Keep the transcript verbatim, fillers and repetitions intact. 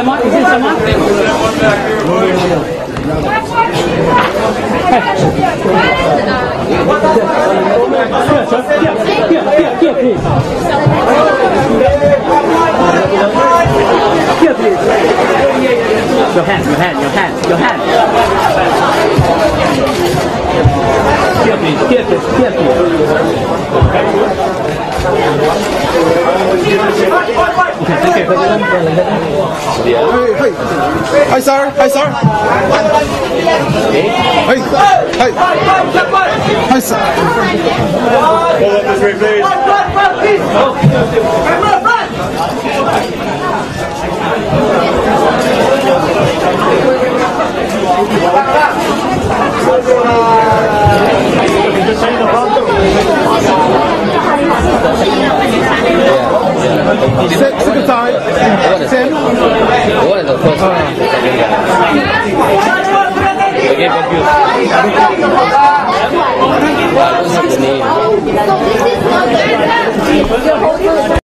सामान इसी सामान your hands your hands your hands your hands Hi sir, hi sir. Hey, hey, hi sir. What is the name?